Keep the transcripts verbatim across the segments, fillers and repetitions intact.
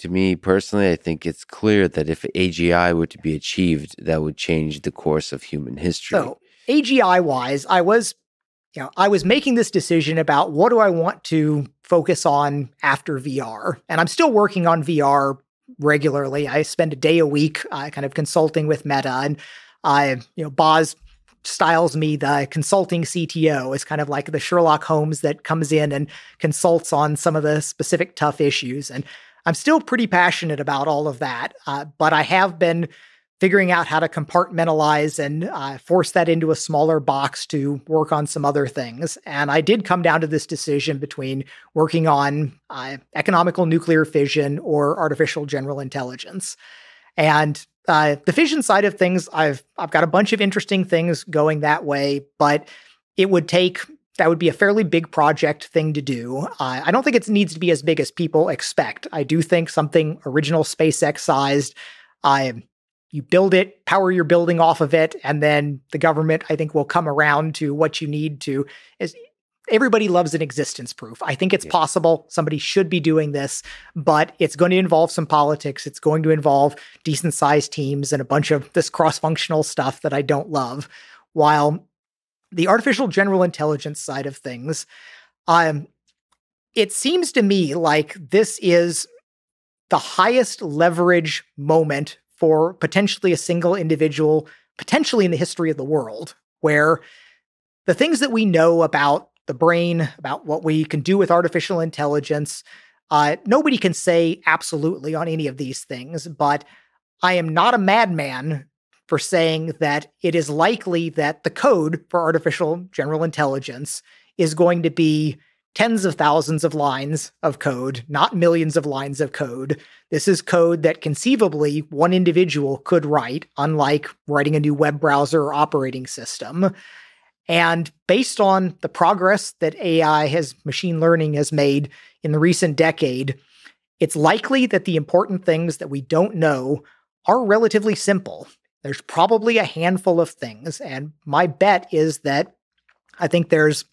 To me personally, I think it's clear that if A G I were to be achieved, that would change the course of human history. So A G I wise, I was, you know, I was making this decision about what do I want to focus on after V R? And I'm still working on V R regularly. I spend a day a week uh, kind of consulting with Meta, and I, uh, you know, Boz styles me the consulting C T O. It's kind of like the Sherlock Holmes that comes in and consults on some of the specific tough issues. And I'm still pretty passionate about all of that, uh, but I have been figuring out how to compartmentalize and uh, force that into a smaller box to work on some other things. And I did come down to this decision between working on uh, economical nuclear fission or artificial general intelligence. And uh, the fission side of things, I've I've got a bunch of interesting things going that way, but it would take, that would be a fairly big project thing to do. Uh, I don't think it needs to be as big as people expect. I do think something original SpaceX sized, I. Uh, You build it, power your building off of it, and then the government, I think, will come around to what you need to. Is, everybody loves an existence proof. I think it's yeah. possible. Somebody should be doing this, but it's going to involve some politics. It's going to involve decent-sized teams and a bunch of this cross-functional stuff that I don't love. While the artificial general intelligence side of things, um, it seems to me like this is the highest leverage moment for potentially a single individual, potentially in the history of the world, where the things that we know about the brain, about what we can do with artificial intelligence, uh, nobody can say absolutely on any of these things, but I am not a madman for saying that it is likely that the code for artificial general intelligence is going to be tens of thousands of lines of code, not millions of lines of code. This is code that conceivably one individual could write, unlike writing a new web browser or operating system. And based on the progress that A I has, machine learning has made in the recent decade, it's likely that the important things that we don't know are relatively simple. There's probably a handful of things. And my bet is that I think there's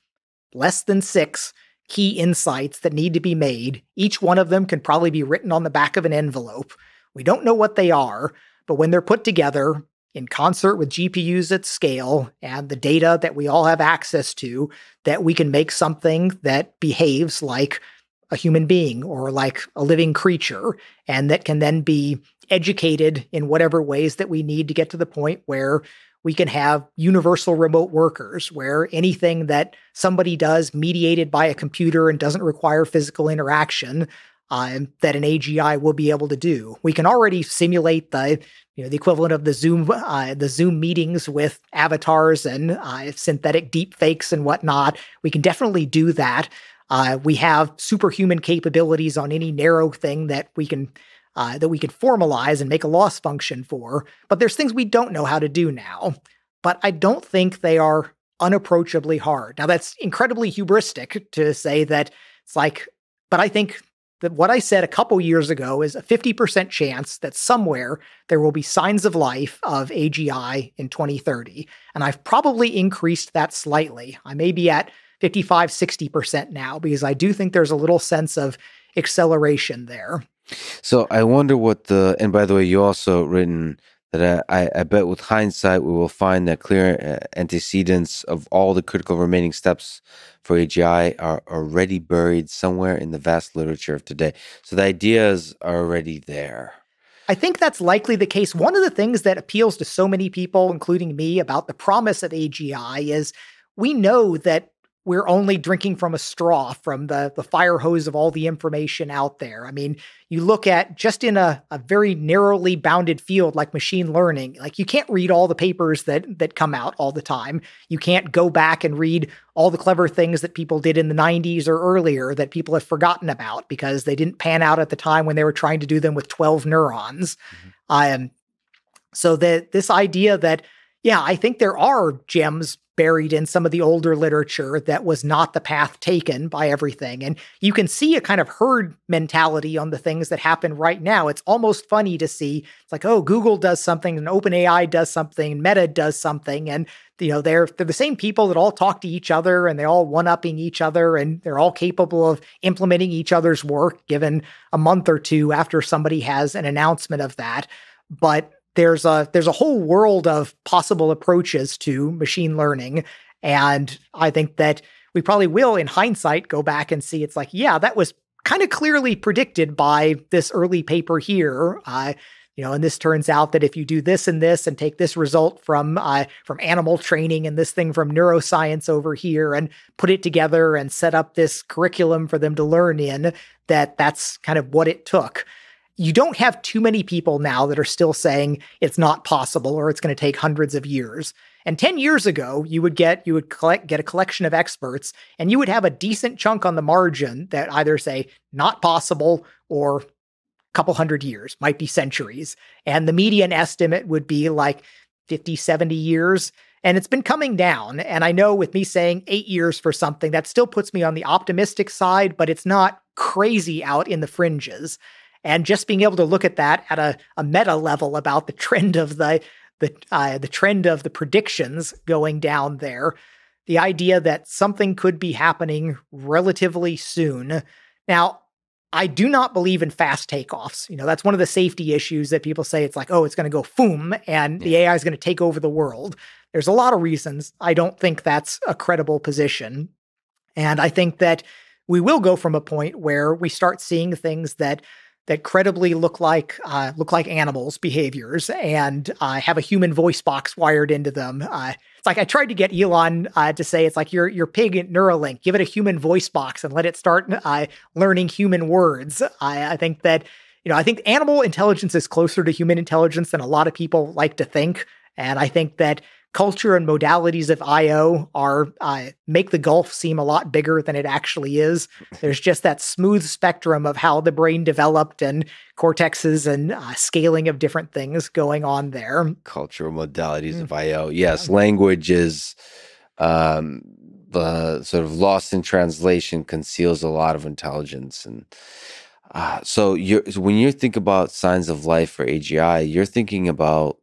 less than six key insights that need to be made. Each one of them can probably be written on the back of an envelope. We don't know what they are, but when they're put together in concert with G P Us at scale and the data that we all have access to, that we can make something that behaves like a human being or like a living creature, and that can then be educated in whatever ways that we need to get to the point where we can have universal remote workers, where anything that somebody does mediated by a computer and doesn't require physical interaction, uh, that an A G I will be able to do. We can already simulate the, you know, the equivalent of the Zoom, uh, the Zoom meetings with avatars and uh, synthetic deep fakes and whatnot. We can definitely do that. Uh, we have superhuman capabilities on any narrow thing that we can. Uh, that we could formalize and make a loss function for, but there's things we don't know how to do now. But I don't think they are unapproachably hard. Now, that's incredibly hubristic to say that it's like, but I think that what I said a couple years ago is a fifty percent chance that somewhere there will be signs of life of A G I in twenty thirty. And I've probably increased that slightly. I may be at fifty-five, sixty percent now, because I do think there's a little sense of acceleration there. So I wonder what the, and by the way, you also written that I, I bet with hindsight, we will find that clear antecedents of all the critical remaining steps for A G I are already buried somewhere in the vast literature of today. So the ideas are already there. I think that's likely the case. One of the things that appeals to so many people, including me, about the promise of A G I is we know that we're only drinking from a straw from the, the fire hose of all the information out there. I mean, you look at just in a, a very narrowly bounded field like machine learning, like you can't read all the papers that that come out all the time. You can't go back and read all the clever things that people did in the nineties or earlier that people have forgotten about because they didn't pan out at the time when they were trying to do them with twelve neurons. Mm-hmm. Um, so that this idea that yeah, I think there are gems buried in some of the older literature that was not the path taken by everything. And you can see a kind of herd mentality on the things that happen right now. It's almost funny to see, it's like, oh, Google does something, and OpenAI does something, and Meta does something. And, you know, they're, they're the same people that all talk to each other, and they're all one-upping each other, and they're all capable of implementing each other's work given a month or two after somebody has an announcement of that. But There's a there's a whole world of possible approaches to machine learning, and I think that we probably will, in hindsight, go back and see it's like, yeah, that was kind of clearly predicted by this early paper here, uh, you know, and this turns out that if you do this and this and take this result from uh, from animal training and this thing from neuroscience over here and put it together and set up this curriculum for them to learn in, that that's kind of what it took. You don't have too many people now that are still saying it's not possible or it's going to take hundreds of years. And ten years ago, you would get you would collect, get a collection of experts, and you would have a decent chunk on the margin that either say not possible or a couple hundred years, might be centuries. And the median estimate would be like fifty, seventy years. And it's been coming down. And I know with me saying eight years for something, that still puts me on the optimistic side, but it's not crazy out in the fringes. And just being able to look at that at a, a meta level about the trend of the the uh, the trend of the predictions going down there, the idea that something could be happening relatively soon. Now, I do not believe in fast takeoffs. You know, that's one of the safety issues that people say it's like, oh, it's going to go foom, and the A I is going to take over the world. There's a lot of reasons I don't think that's a credible position, and I think that we will go from a point where we start seeing things that. that credibly look like uh, look like animals' behaviors and uh, have a human voice box wired into them. Uh, it's like I tried to get Elon uh, to say, it's like your your pig at Neuralink, give it a human voice box and let it start uh, learning human words. I, I think that, you know, I think animal intelligence is closer to human intelligence than a lot of people like to think. And I think that culture and modalities of I O are uh, make the gulf seem a lot bigger than it actually is. There's just that smooth spectrum of how the brain developed and cortexes and uh, scaling of different things going on there. Cultural modalities mm. of I O. Yes, yeah. Language is um, the sort of lost in translation, conceals a lot of intelligence. And uh, so, you're, so when you think about signs of life for A G I, you're thinking about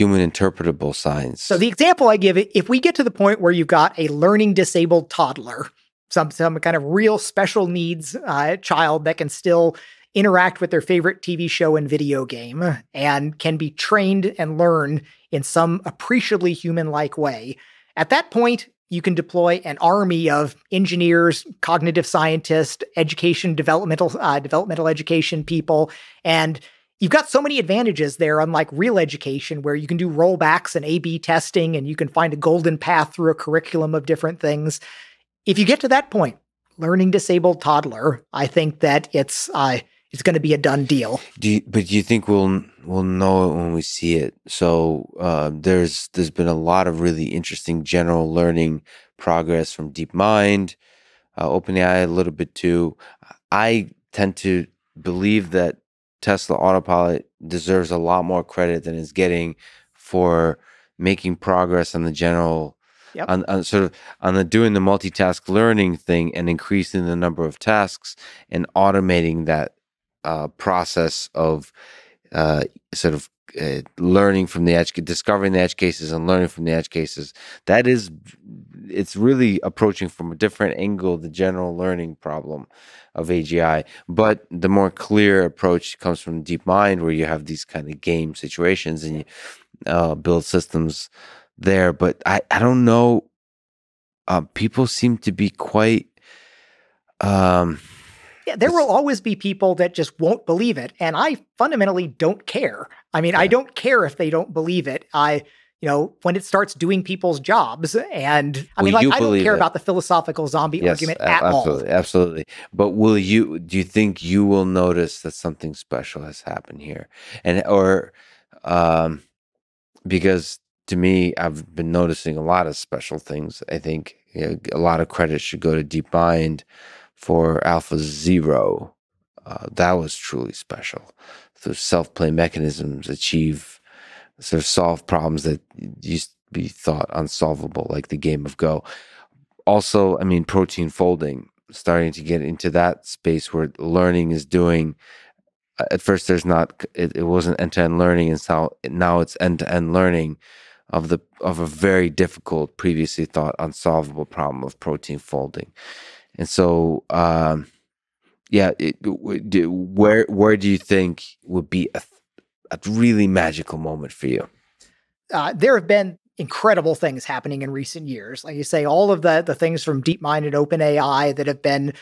human interpretable signs. So the example I give, if we get to the point where you've got a learning disabled toddler, some, some kind of real special needs uh, child that can still interact with their favorite T V show and video game and can be trained and learn in some appreciably human-like way, at that point, you can deploy an army of engineers, cognitive scientists, education, developmental, uh, developmental education people, and you've got so many advantages there, unlike real education, where you can do rollbacks and A B testing, and you can find a golden path through a curriculum of different things. If you get to that point, learning disabled toddler, I think that it's uh, it's going to be a done deal. Do you, but do you think we'll we'll know it when we see it? So uh, there's there's been a lot of really interesting general learning progress from DeepMind, uh, OpenAI a little bit too. I tend to believe that Tesla Autopilot deserves a lot more credit than it's getting for making progress on the general, yep. on, on sort of on the doing the multitask learning thing and increasing the number of tasks and automating that uh, process of uh, sort of uh, learning from the edge, discovering the edge cases and learning from the edge cases. That is, it's really approaching from a different angle the general learning problem of A G I, but the more clear approach comes from DeepMind, where you have these kind of game situations and you uh, build systems there. But I, I don't know. Um, people seem to be quite. Um, yeah, there will always be people that just won't believe it, and I fundamentally don't care. I mean, yeah. I don't care if they don't believe it. I. You know, when it starts doing people's jobs, and I mean, like, I don't care about the philosophical zombie argument at all. Absolutely, absolutely. But will you? Do you think you will notice that something special has happened here? And or, um, because to me, I've been noticing a lot of special things. I think, you know, a lot of credit should go to DeepMind for Alpha Zero. Uh, that was truly special. Those self-play mechanisms achieve sort of solve problems that used to be thought unsolvable, like the game of Go. Also, I mean, protein folding, starting to get into that space where learning is doing, at first there's not, it, it wasn't end-to-end learning, and so now it's end-to-end learning of the of a very difficult, previously thought unsolvable problem of protein folding. And so, um, yeah, it, where where do you think would be a, a really magical moment for you? Uh, there have been incredible things happening in recent years. Like you say, all of the, the things from DeepMind and OpenAI that have been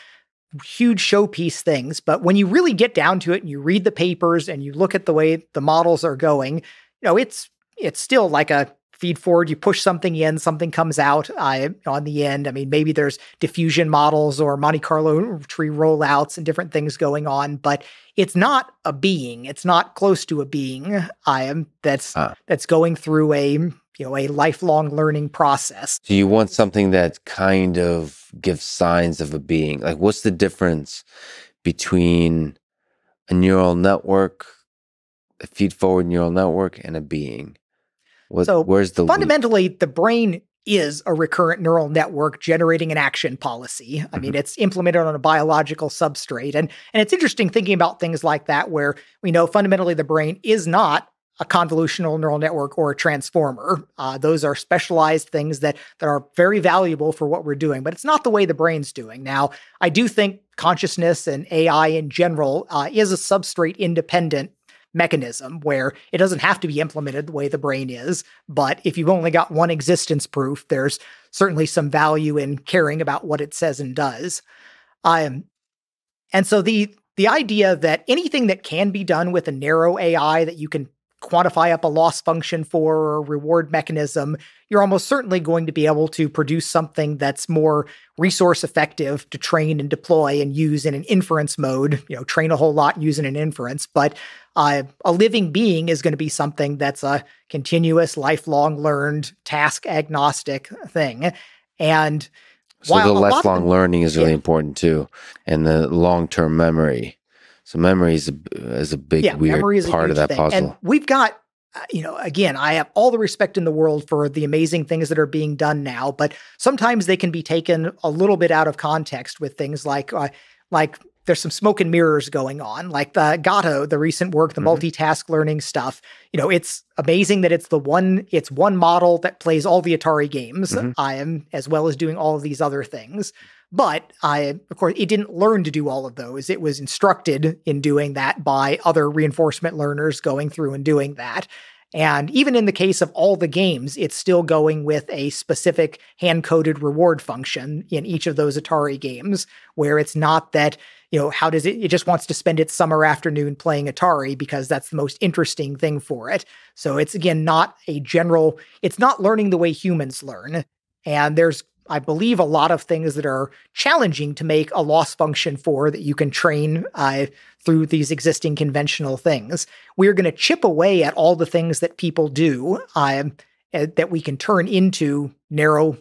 huge showpiece things. But when you really get down to it and you read the papers and you look at the way the models are going, you know, it's it's still like a feed forward. You push something in, something comes out uh, on the end. I mean, maybe there's diffusion models or Monte Carlo tree rollouts and different things going on, but it's not a being. It's not close to a being. I am that's uh. that's going through a you know a lifelong learning process. So you want something that kind of gives signs of a being. Like, what's the difference between a neural network, a feed forward neural network, and a being? What, so where's the fundamentally, leap? The brain is a recurrent neural network generating an action policy. I mm-hmm. mean, it's implemented on a biological substrate. And, and it's interesting thinking about things like that, where we know fundamentally the brain is not a convolutional neural network or a transformer. Uh, those are specialized things that, that are very valuable for what we're doing, but it's not the way the brain's doing. Now, I do think consciousness and A I in general uh, is a substrate-independent mechanism where it doesn't have to be implemented the way the brain is. But if you've only got one existence proof, there's certainly some value in caring about what it says and does. Um, and so the, the idea that anything that can be done with a narrow A I that you can quantify up a loss function for or a reward mechanism, you're almost certainly going to be able to produce something that's more resource effective to train and deploy and use in an inference mode, you know, train a whole lot, use in an inference. But uh, a living being is going to be something that's a continuous, lifelong learned, task agnostic thing. And so the lifelong learning is really yeah. important too, and the long-term memory. So memory is a, is a big, yeah, weird part a of that thing. Puzzle. And we've got, uh, you know, again, I have all the respect in the world for the amazing things that are being done now, but sometimes they can be taken a little bit out of context with things like, uh, like there's some smoke and mirrors going on, like the Gato, the recent work, the mm-hmm. multitask learning stuff. You know, it's amazing that it's the one, it's one model that plays all the Atari games, mm-hmm. I am, as well as doing all of these other things. But I, of course, it didn't learn to do all of those. It was instructed in doing that by other reinforcement learners going through and doing that. And even in the case of all the games, it's still going with a specific hand-coded reward function in each of those Atari games, where it's not that, you know, how does it, it just wants to spend its summer afternoon playing Atari because that's the most interesting thing for it. So it's, again, not a general, it's not learning the way humans learn. And there's I believe a lot of things that are challenging to make a loss function for that you can train uh, through these existing conventional things. We're going to chip away at all the things that people do uh, that we can turn into narrow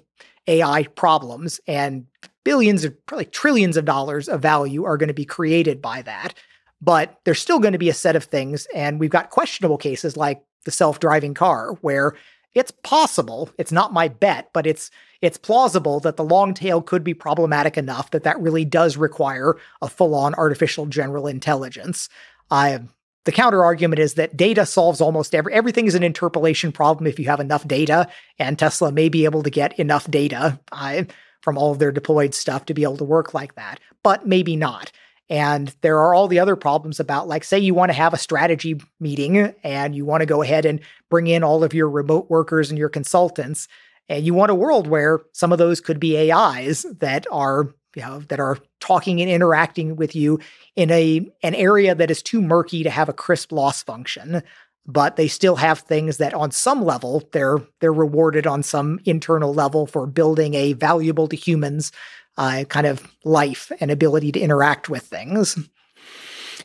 A I problems, and billions or probably trillions of dollars of value are going to be created by that. But there's still going to be a set of things, and we've got questionable cases like the self-driving car where it's possible, it's not my bet, but it's it's plausible that the long tail could be problematic enough that that really does require a full-on artificial general intelligence. Uh, the counter-argument is that data solves almost every, everything is an interpolation problem if you have enough data, and Tesla may be able to get enough data uh, from all of their deployed stuff to be able to work like that, but maybe not. And there are all the other problems about, like, say you want to have a strategy meeting and you want to go ahead and bring in all of your remote workers and your consultants, and you want a world where some of those could be A Is that are, you know, that are talking and interacting with you in a an area that is too murky to have a crisp loss function, but they still have things that on some level they're they're rewarded on some internal level for building a valuable to humans Uh, kind of life and ability to interact with things.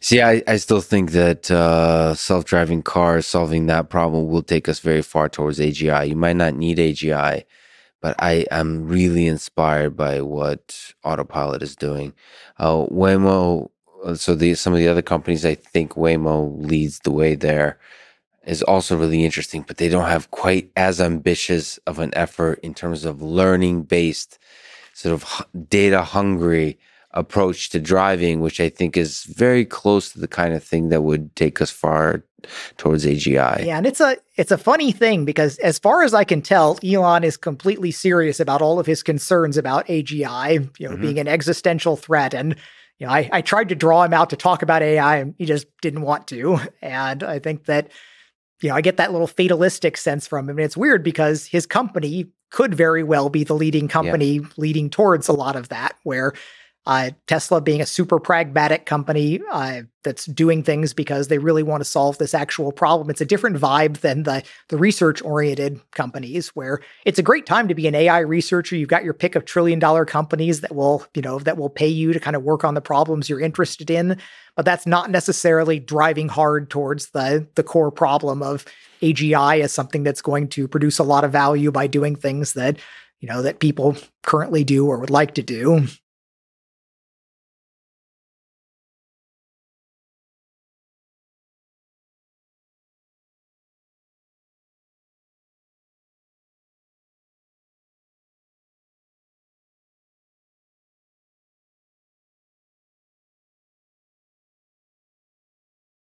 See, I, I still think that uh, self-driving cars solving that problem will take us very far towards A G I. You might not need A G I, but I am really inspired by what Autopilot is doing. Uh, Waymo, so the, some of the other companies, I think Waymo leads the way there. is also really interesting, but they don't have quite as ambitious of an effort in terms of learning-based, sort of data-hungry approach to driving, which I think is very close to the kind of thing that would take us far towards A G I. Yeah, and it's a it's a funny thing because as far as I can tell, Elon is completely serious about all of his concerns about A G I, you know, mm-hmm. being an existential threat. And you know, I, I tried to draw him out to talk about A I, and he just didn't want to. And I think that, you know, I get that little fatalistic sense from him. And it's weird because his company could very well be the leading company yeah. leading towards a lot of that, where Uh, Tesla being a super pragmatic company uh, that's doing things because they really want to solve this actual problem. It's a different vibe than the, the research-oriented companies, where it's a great time to be an A I researcher. You've got your pick of trillion-dollar companies that will, you know, that will pay you to kind of work on the problems you're interested in. But that's not necessarily driving hard towards the, the core problem of A G I as something that's going to produce a lot of value by doing things that, you know, that people currently do or would like to do.